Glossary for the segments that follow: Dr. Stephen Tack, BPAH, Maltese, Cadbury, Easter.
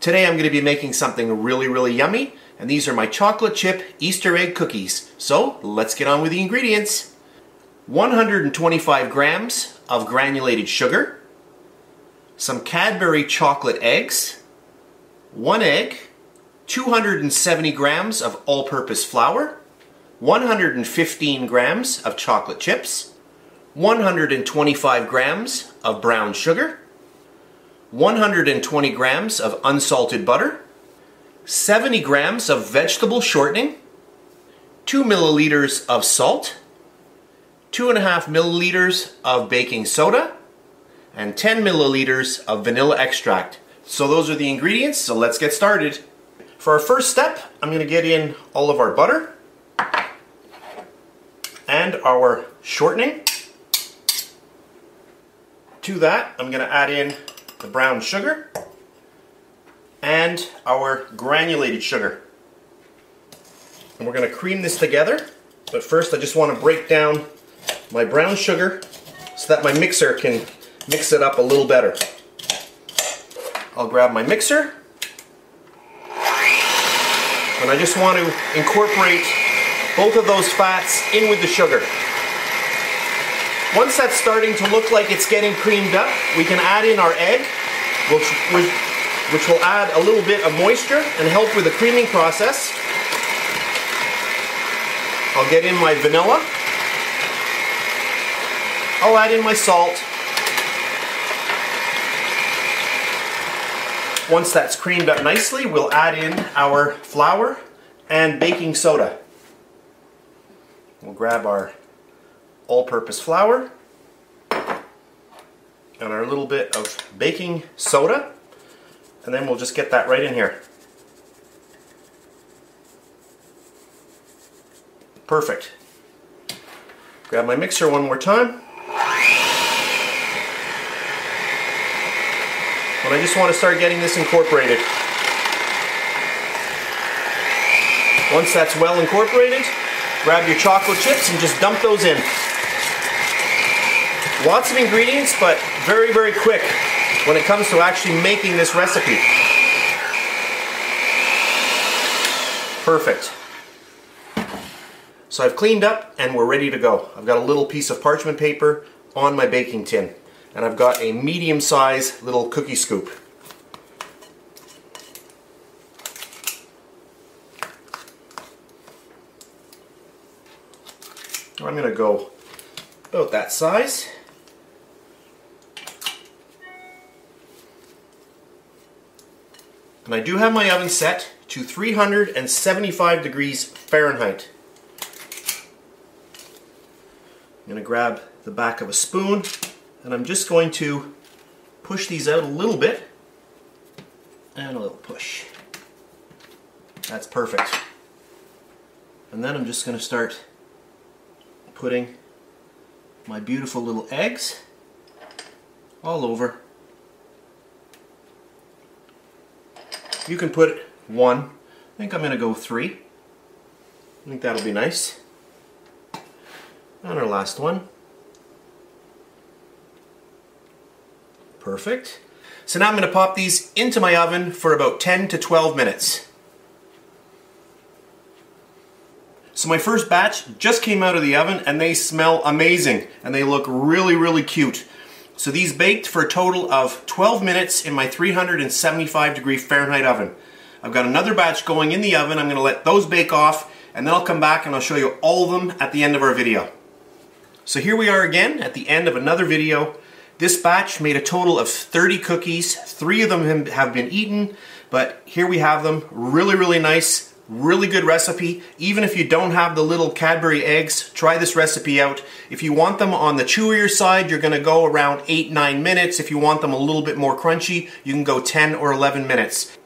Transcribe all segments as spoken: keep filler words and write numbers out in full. Today I'm going to be making something really, really yummy, and these are my chocolate chip Easter egg cookies. So let's get on with the ingredients. one hundred twenty-five grams of granulated sugar, some Cadbury chocolate eggs, one egg, two hundred seventy grams of all-purpose flour, one hundred fifteen grams of chocolate chips, one hundred twenty-five grams of brown sugar, one hundred twenty grams of unsalted butter, seventy grams of vegetable shortening, two milliliters of salt, two point five milliliters of baking soda, and ten milliliters of vanilla extract. So those are the ingredients, so let's get started. For our first step, I'm going to get in all of our butter and our shortening. To that, I'm going to add in the brown sugar and our granulated sugar. And we're going to cream this together, but first I just want to break down my brown sugar so that my mixer can mix it up a little better. I'll grab my mixer, and I just want to incorporate both of those fats in with the sugar. Once that's starting to look like it's getting creamed up, we can add in our egg, which, which will add a little bit of moisture and help with the creaming process. I'll get in my vanilla. I'll add in my salt. Once that's creamed up nicely, we'll add in our flour and baking soda. We'll grab our all-purpose flour and our little bit of baking soda, and then we'll just get that right in here. Perfect. Grab my mixer one more time. And I just want to start getting this incorporated. Once that's well incorporated, grab your chocolate chips and just dump those in. Lots of ingredients, but very, very quick when it comes to actually making this recipe. Perfect. So I've cleaned up and we're ready to go. I've got a little piece of parchment paper on my baking tin, and I've got a medium-sized little cookie scoop. I'm going to go about that size. And I do have my oven set to three hundred seventy-five degrees Fahrenheit. I'm going to grab the back of a spoon, and I'm just going to push these out a little bit, and a little push. That's perfect. And then I'm just going to start putting my beautiful little eggs all over. You can put one. I think I'm going to go three. I think that'll be nice. And our last one. Perfect. So now I'm going to pop these into my oven for about ten to twelve minutes. So my first batch just came out of the oven, and they smell amazing and they look really, really cute. So these baked for a total of twelve minutes in my three hundred seventy-five degree Fahrenheit oven. I've got another batch going in the oven. I'm going to let those bake off, and then I'll come back and I'll show you all of them at the end of our video. So here we are again at the end of another video. This batch made a total of thirty cookies. Three of them have been eaten, but here we have them. Really, really nice, really good recipe. Even if you don't have the little Cadbury eggs, try this recipe out. If you want them on the chewier side, you're going to go around eight, nine minutes. If you want them a little bit more crunchy, you can go ten or eleven minutes.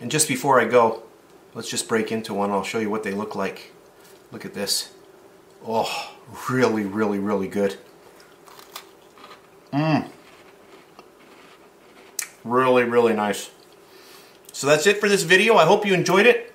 And just before I go, let's just break into one. I'll show you what they look like. Look at this. Oh, really, really, really good. Mmm. Really, really nice. So that's it for this video. I hope you enjoyed it,